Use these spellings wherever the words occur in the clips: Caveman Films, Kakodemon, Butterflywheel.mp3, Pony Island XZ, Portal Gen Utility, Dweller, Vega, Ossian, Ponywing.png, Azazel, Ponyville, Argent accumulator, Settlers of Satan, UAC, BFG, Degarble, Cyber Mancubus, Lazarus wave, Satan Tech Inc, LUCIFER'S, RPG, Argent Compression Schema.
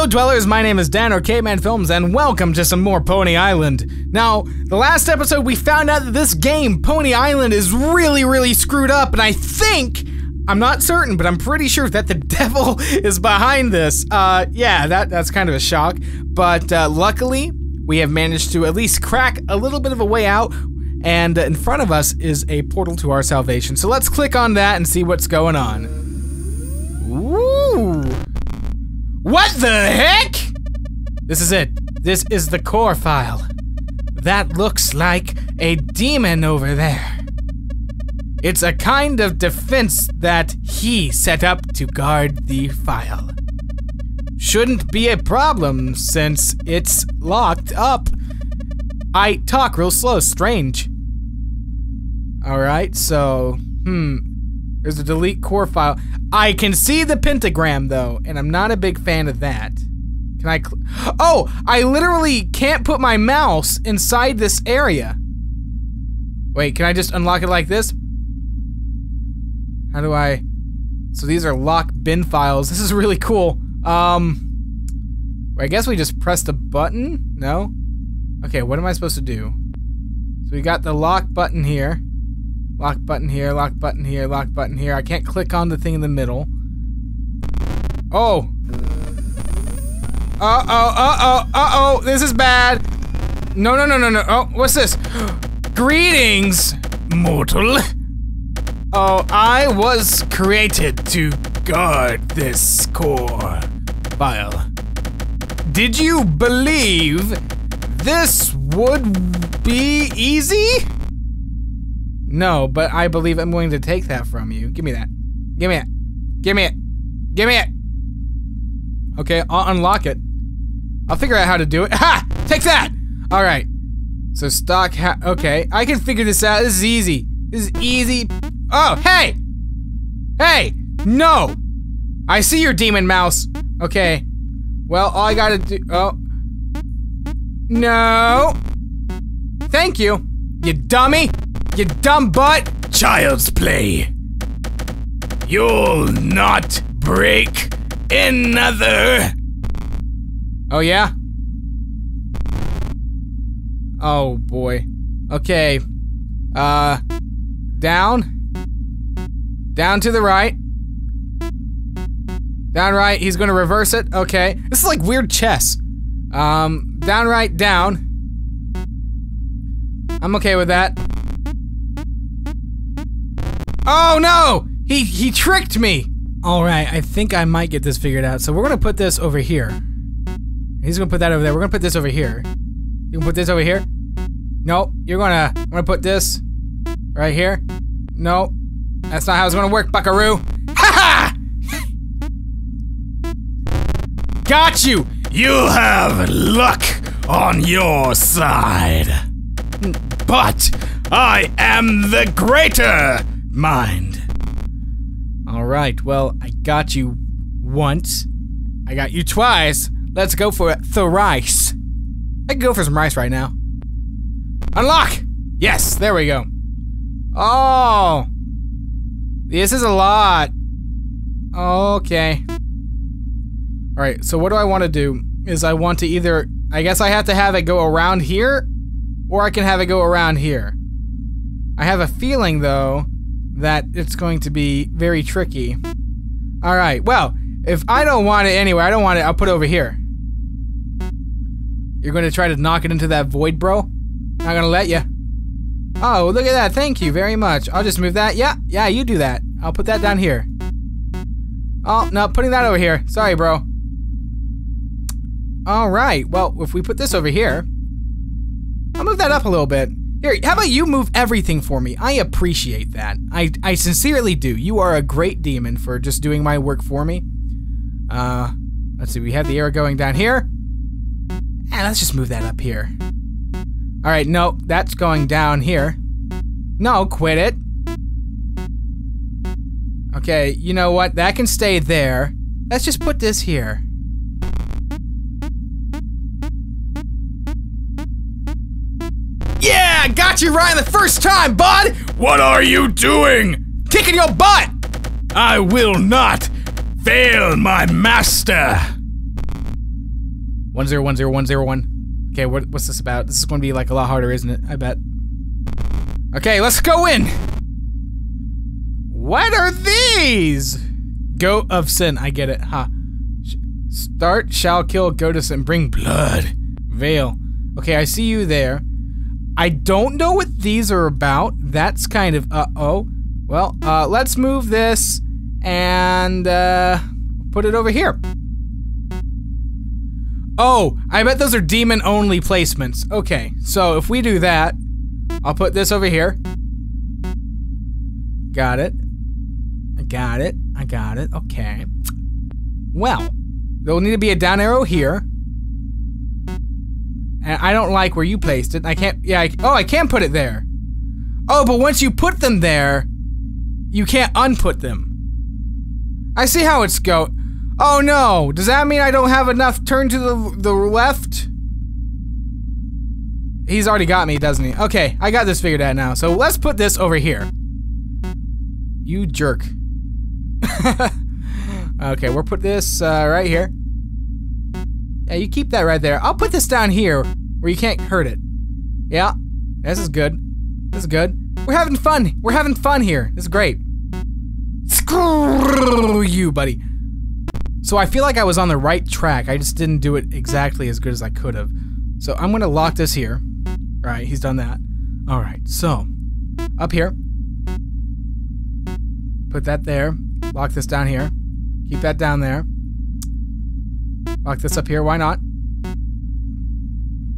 Hello Dwellers, my name is Dan, or Caveman Films, and welcome to some more Pony Island. Now, the last episode we found out that this game, Pony Island, is really screwed up, and I think, I'm not certain, but I'm pretty sure that the devil is behind this. Yeah, that's kind of a shock, but luckily, we have managed to at least crack a little bit of a way out, and in front of us is a portal to our salvation. So let's click on that and see what's going on. Ooh! What the heck?! This is it. This is the core file. That looks like a demon over there. It's a kind of defense that he set up to guard the file. Shouldn't be a problem since it's locked up. I talk real slow, strange. Alright, so, there's a delete core file. I can see the pentagram though, and I'm not a big fan of that. Can I Oh, I literally can't put my mouse inside this area. Wait, can I just unlock it like this? How do I? So these are lock bin files. This is really cool. I guess we just press the button? No? Okay, what am I supposed to do? So we got the lock button here. Lock button here, lock button here, lock button here. I can't click on the thing in the middle. Oh. Uh-oh. This is bad. No. Oh, what's this? Greetings, mortal. Oh, I was created to guard this core file. Did you believe this would be easy? No, but I believe I'm going to take that from you. Give me that. Give me it. Give me it. Give me it. Okay, I'll unlock it. I'll figure out how to do it. Ha! Take that! Alright. So stock okay, I can figure this out. This is easy. This is easy. Oh, hey! Hey! No! I see your demon mouse. Okay. Well, all I gotta do- oh. No! Thank you. You dummy! You dumb butt! Child's play. You'll not break another. Oh yeah? Oh boy. Okay. Down. Down to the right. Down right, he's gonna reverse it. Okay. This is like weird chess. Down right, down. I'm okay with that. Oh no! He tricked me! Alright, I think I might get this figured out. So we're gonna put this over here. He's gonna put that over there. We're gonna put this over here. You can put this over here? Nope. I'm gonna put this right here. Nope. That's not how it's gonna work, buckaroo. Ha ha! Got you! You have luck on your side. But I am the greater mind. Alright, well, I got you once. I got you twice. Let's go for it thrice. I can go for some rice right now. Unlock! Yes, there we go. Oh. This is a lot. Okay. Alright, so what do I want to do? Is I want to either, I guess I have to have it go around here, or I can have it go around here. I have a feeling though that it's going to be very tricky. Alright, well, if I don't want it anywhere, I don't want it, I'll put it over here. You're gonna try to knock it into that void, bro? Not gonna let you. Oh, look at that, thank you very much. I'll just move that, yeah, you do that. I'll put that down here. Oh, no, putting that over here, sorry bro. Alright, well, if we put this over here, I'll move that up a little bit. Here, how about you move everything for me? I appreciate that. I sincerely do. You are a great demon for just doing my work for me. Let's see, we have the air going down here. And let's just move that up here. Alright, no, that's going down here. No, quit it. Okay, you know what? That can stay there. Let's just put this here. Yeah, got you right the first time, bud! What are you doing? Kicking your butt! I will not fail my master! 100101. Okay, what's this about? This is gonna be like a lot harder, isn't it? I bet. Okay, let's go in! What are these? Goat of sin, I get it, ha. Huh. Start, shall kill, go to sin, bring blood. Veil. Okay, I see you there. I don't know what these are about. That's kind of, uh-oh. Well, let's move this and, put it over here. Oh, I bet those are demon-only placements. Okay, so if we do that, I'll put this over here. Got it. I got it. I got it. Okay. Well, there'll need to be a down arrow here. And I don't like where you placed it. I can't, yeah, oh, I can put it there. Oh, but once you put them there, you can't unput them. I see how it's go. Oh no, does that mean I don't have enough turn to the left? He's already got me, doesn't he? Okay, I got this figured out now. So let's put this over here. You jerk. Okay, we'll put this right here. Yeah, you keep that right there. I'll put this down here where you can't hurt it. Yeah, this is good. This is good. We're having fun. We're having fun here. This is great. Screw you, buddy. So I feel like I was on the right track. I just didn't do it exactly as good as I could have. So I'm gonna lock this here. Alright, he's done that. Alright, so up here. Put that there. Lock this down here. Keep that down there. Lock this up here, why not?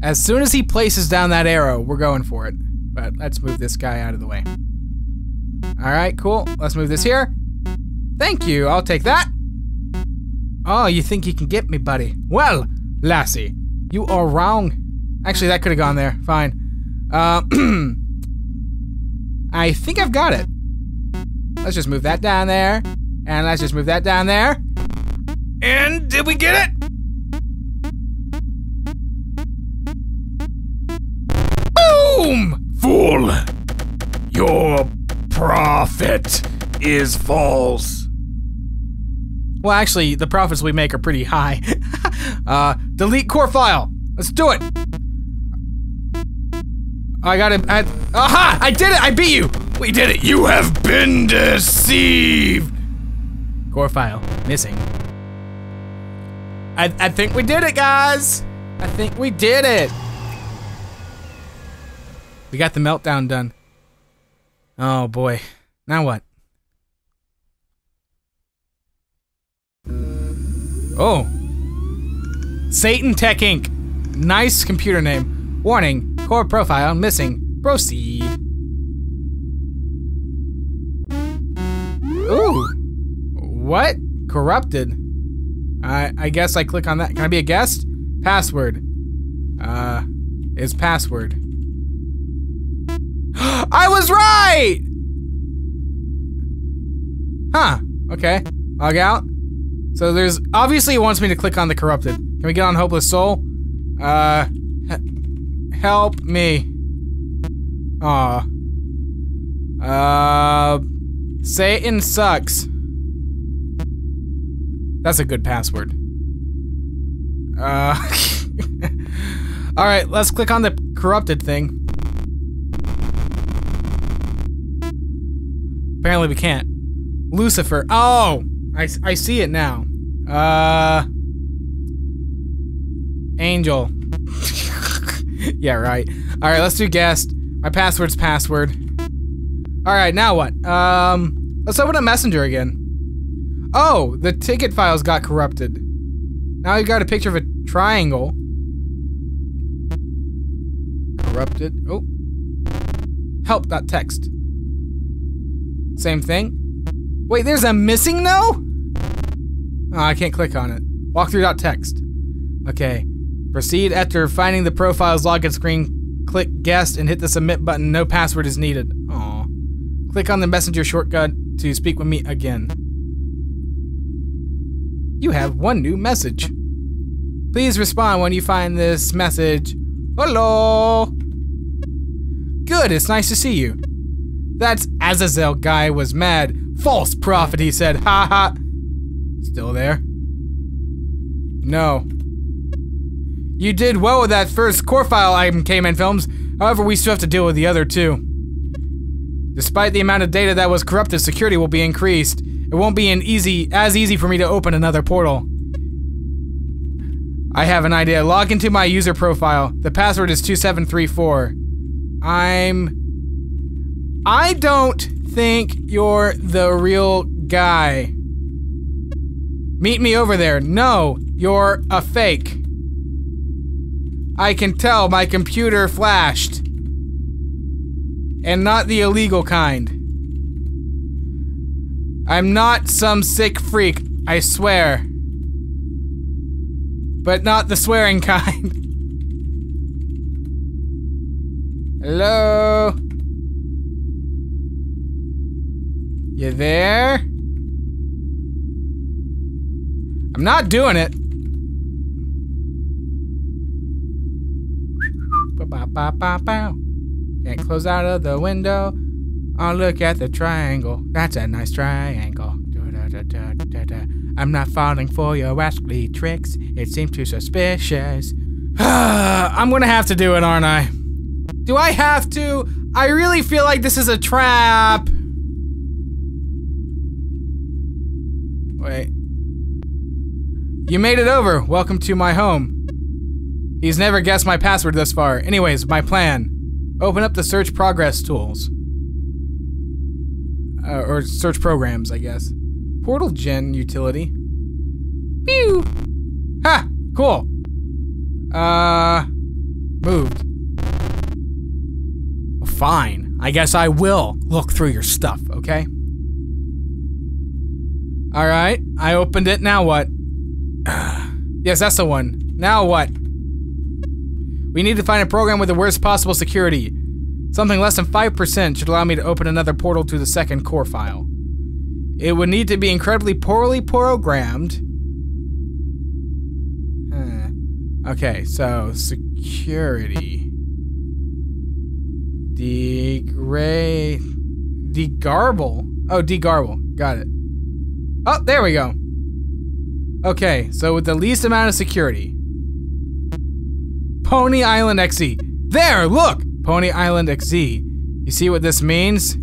As soon as he places down that arrow, we're going for it. But let's move this guy out of the way. Alright, cool. Let's move this here. Thank you, I'll take that. Oh, you think you can get me, buddy? Well, lassie, you are wrong. Actually, that could have gone there. Fine. I think I've got it. Let's just move that down there. And let's just move that down there. And did we get it? Boom! Fool! Your profit is false. Well, actually, the profits we make are pretty high. Delete core file. Let's do it. I got it. Aha! I did it! I beat you! We did it! You have been deceived! Core file. Missing. I think we did it, guys! I think we did it! We got the meltdown done. Oh, boy. Now what? Oh. Satan Tech Inc. Nice computer name. Warning. Core profile missing. Proceed. Ooh. What? Corrupted. I guess I click on that. Can I be a guest? Password. Is password. I was right! Huh. Okay. Log out. So there's, obviously it wants me to click on the corrupted. Can we get on Hopeless Soul? Help me. Aw. Satan sucks. That's a good password. Alright, let's click on the corrupted thing. Apparently we can't. Lucifer. Oh! I see it now. Angel. Yeah, right. Alright, let's do guest. My password's password. Alright, now what? Let's open up Messenger again. Oh, the ticket files got corrupted. Now you got a picture of a triangle. Corrupted. Oh. Help.txt. Same thing. Wait, there's a missing no? Oh, I can't click on it. Walkthrough.txt. Okay. Proceed after finding the profile's login screen. Click guest and hit the submit button. No password is needed. Aww. Click on the messenger shortcut to speak with me again. You have one new message. Please respond when you find this message. Hello. Good, it's nice to see you. That's Azazel guy was mad. False prophet, he said. Ha ha. Still there? No. You did well with that first core file item, Caveman Films. However, we still have to deal with the other two. Despite the amount of data that was corrupted, security will be increased. It won't be as easy for me to open another portal. I have an idea. Log into my user profile. The password is 2734. I don't think you're the real guy. Meet me over there. No, you're a fake. I can tell my computer flashed. And not the illegal kind. I'm not some sick freak, I swear. But not the swearing kind. Hello? You there? I'm not doing it. Ba-ba-ba-ba-bow. Can't close out of the window. I'll look at the triangle. That's a nice triangle. Da-da-da-da-da-da. I'm not falling for your rascally tricks. It seems too suspicious. I'm gonna have to do it, aren't I? Do I have to? I really feel like this is a trap. Wait. You made it over. Welcome to my home. He's never guessed my password thus far. Anyways, my plan. Open up the search progress tools. Or search programs, I guess. Portal Gen Utility. Pew! Ha! Cool! Moved. Well, fine. I guess I will look through your stuff, okay? Alright, I opened it, now what? Yes, that's the one. Now what? We need to find a program with the worst possible security. Something less than 5% should allow me to open another portal to the second core file. It would need to be incredibly poorly programmed. Okay, so security. Degarble? Oh, degarble. Got it. Oh, there we go. Okay, so with the least amount of security. Pony Island XZ. There, look! Pony Island XZ. You see what this means?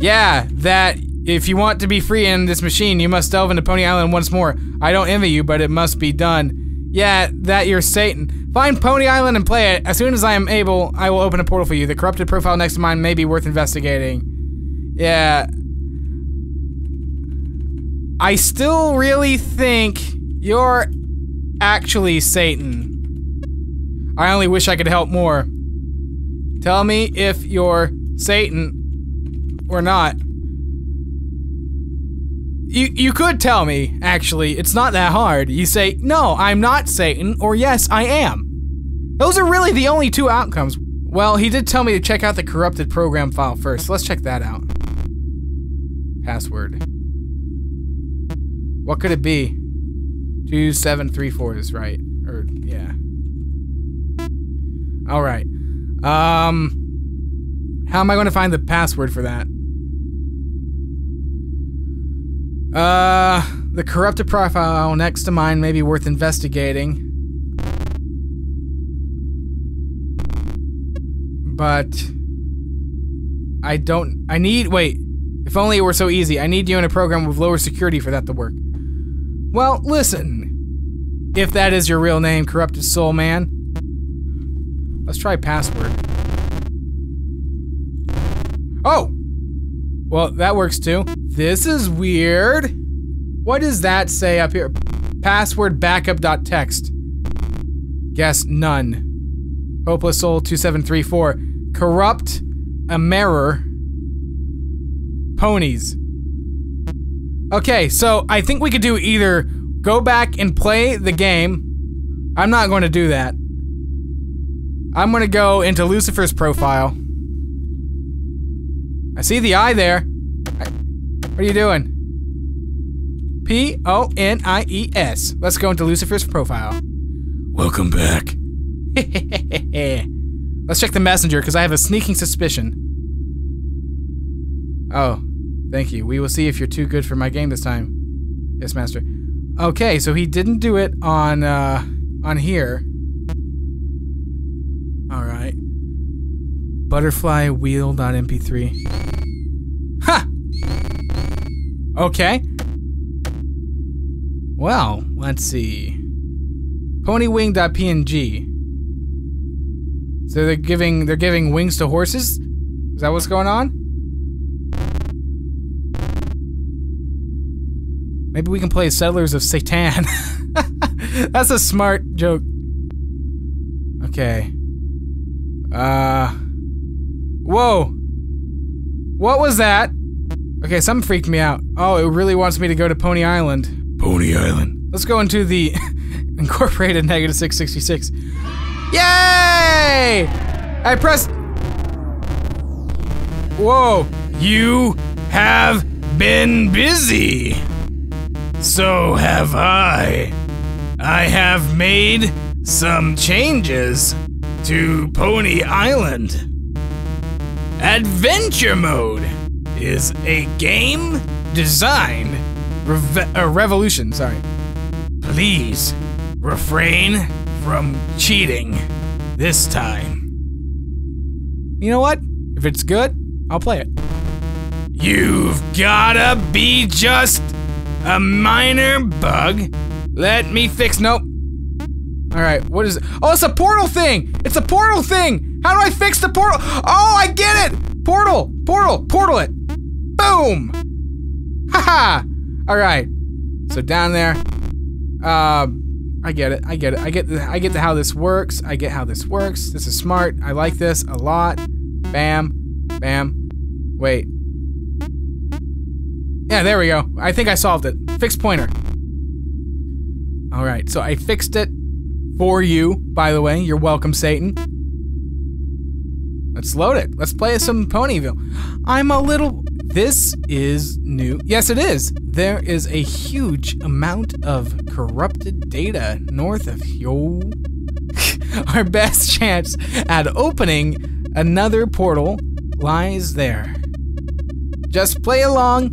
Yeah, that if you want to be free in this machine, you must delve into Pony Island once more. I don't envy you, but it must be done. Yeah, that you're Satan. Find Pony Island and play it. As soon as I am able, I will open a portal for you. The corrupted profile next to mine may be worth investigating. Yeah. I still really think you're actually Satan. I only wish I could help more. Tell me if you're Satan or not. You could tell me, actually. It's not that hard. You say, no, I'm not Satan, or yes, I am. Those are really the only two outcomes. Well, he did tell me to check out the corrupted program file first. Let's check that out. Password. What could it be? 2734 is right. Or, yeah. Alright. How am I going to find the password for that? The corrupted profile next to mine may be worth investigating. But... wait. If only it were so easy. I need you in a program with lower security for that to work. Well, listen. If that is your real name, corrupted soul man. Let's try password. Oh! Well, that works too. This is weird. What does that say up here? Password backup.txt. Guess none. Hopeless soul 2734. Corrupt a mirror. Ponies. Okay, so I think we could do either go back and play the game. I'm not going to do that. I'm gonna go into Lucifer's profile. I see the eye there. What are you doing? P-O-N-I-E-S. Let's go into Lucifer's profile. Welcome back. Let's check the messenger, because I have a sneaking suspicion. Oh, thank you. We will see if you're too good for my game this time. Yes, master. Okay, so he didn't do it on here. Butterflywheel.mp3. Ha! Okay. Well, let's see. Ponywing.png. So they're giving wings to horses? Is that what's going on? Maybe we can play Settlers of Satan. That's a smart joke. Okay. Whoa! What was that? Okay, something freaked me out. Oh, it really wants me to go to Pony Island. Pony Island. Let's go into the Incorporated Negative 666. Yay! I pressed... Whoa! You have been busy! So have I. I have made some changes to Pony Island. Adventure Mode is a game design revolution, sorry. Please refrain from cheating this time. You know what? If it's good, I'll play it. You've gotta be just a minor bug. Let me fix- nope. Alright, what is it? Oh, it's a portal thing! It's a portal thing! How do I fix the portal? Oh, I get it! Portal! Portal! Portal it! Boom! Haha! Alright. So down there. I get it. I get it. I get how this works. I get how this works. This is smart. I like this a lot. Bam. Bam. Wait. Yeah, there we go. I think I solved it. Fix pointer. Alright, so I fixed it. For you, by the way. You're welcome, Satan. Let's load it. Let's play some Ponyville. I'm a little... This is new. Yes, it is. There is a huge amount of corrupted data north of yo. Our best chance at opening another portal lies there. Just play along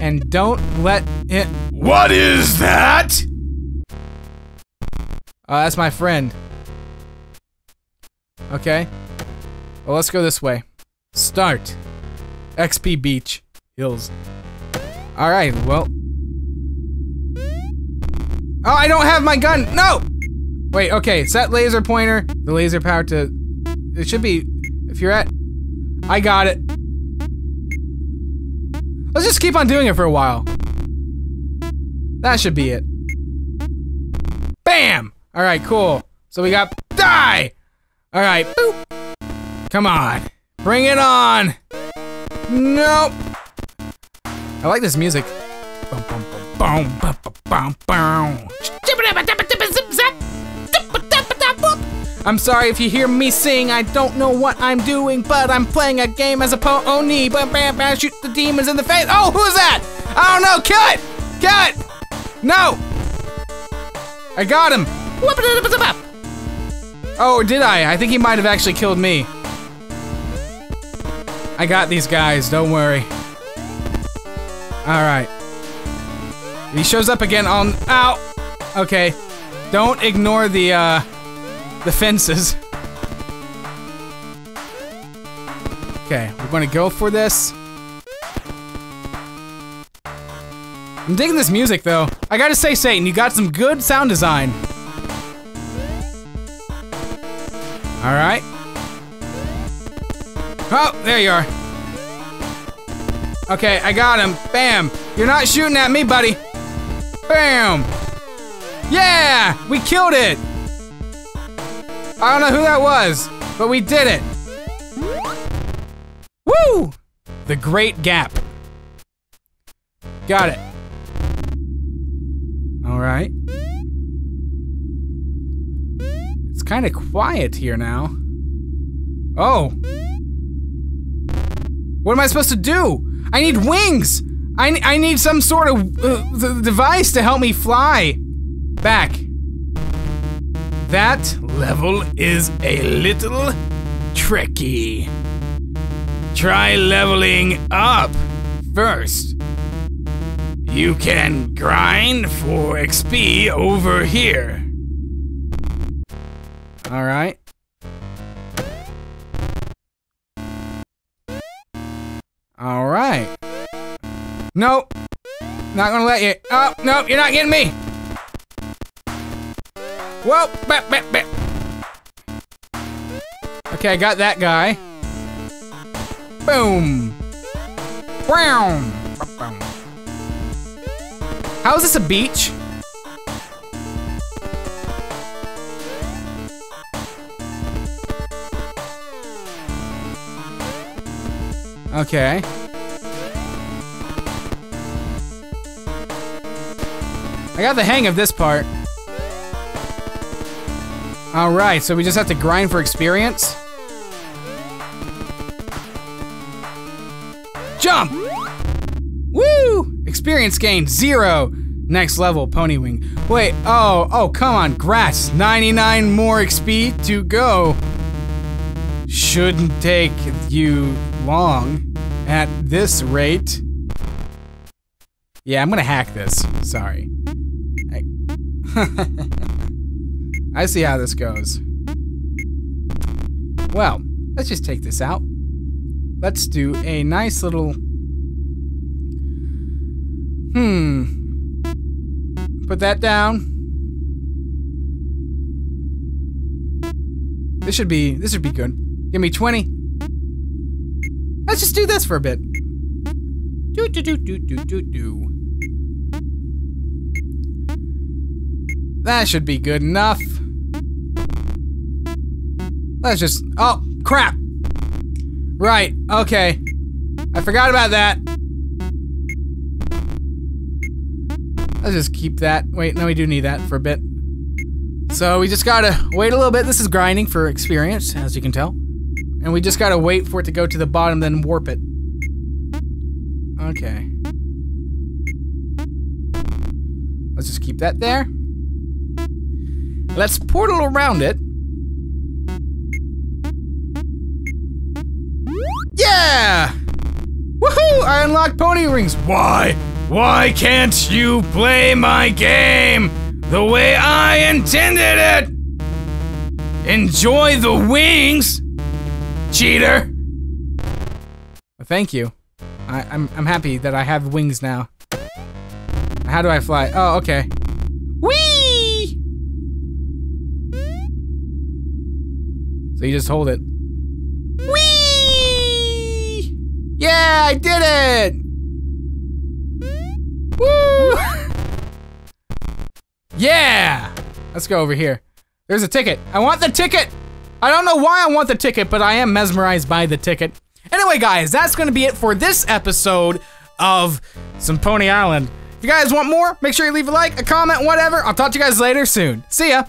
and don't let it... What is that? That's my friend. Okay. Well, let's go this way. Start. XP Beach. Hills. Alright, well. Oh, I don't have my gun! No! Wait, okay. Set laser pointer. The laser power to... It should be... If you're at... I got it. Let's just keep on doing it for a while. That should be it. Bam! Alright, cool. So we got- Die! Alright, boop! Come on. Bring it on! Nope! I like this music. I'm sorry if you hear me sing, I don't know what I'm doing, but I'm playing a game as a pony. Shoot the demons in the face. Oh, who's that? I don't know, kill it! Kill it! No! I got him! Oh, did I? I think he might have actually killed me. I got these guys, don't worry. Alright. He shows up again on- Ow! Okay. Don't ignore the fences. Okay, we're gonna go for this. I'm digging this music, though. I gotta say, Satan, you got some good sound design. Alright. Oh, there you are. Okay, I got him. Bam! You're not shooting at me, buddy. Bam! Yeah! We killed it! I don't know who that was, but we did it. Woo! The Great Gap. Got it. Alright. It's kind of quiet here now. Oh! What am I supposed to do? I need wings! I need some sort of device to help me fly. Back. That level is a little tricky. Try leveling up first. You can grind for XP over here. Alright. Alright. Nope. Not gonna let you. Oh, nope, you're not getting me. Whoa, bap, bap, bap. Okay, I got that guy. Boom. Brown. How is this a beach? Okay. I got the hang of this part. Alright, so we just have to grind for experience. Jump! Woo! Experience gained 0. Next level, Ponywing. Wait, oh, come on, grass. 99 more XP to go. Shouldn't take you long at this rate. Yeah, I'm gonna hack this. Sorry. I see how this goes. Well, let's just take this out. Let's do a nice little... Put that down. This should be good. Give me 20. Let's just do this for a bit. Do. That should be good enough. Let's just... Oh, crap! Right, okay. I forgot about that. Let's just keep that. Wait, no, we do need that for a bit. So we just gotta wait a little bit. This is grinding for experience, as you can tell. And we just gotta wait for it to go to the bottom, then warp it. Okay. Let's just keep that there. Let's portal around it. Yeah! Woohoo! I unlocked pony rings. Why? Why can't you play my game the way I intended it? Enjoy the wings, cheater. Well, thank you. I'm happy that I have wings now. How do I fly? Oh, okay. Whee! So you just hold it. Whee! Yeah, I did it! Woo! Yeah! Let's go over here. There's a ticket. I want the ticket! I don't know why I want the ticket, but I am mesmerized by the ticket. Anyway, guys, that's gonna be it for this episode of some Pony Island. If you guys want more, make sure you leave a like, a comment, whatever. I'll talk to you guys later soon. See ya!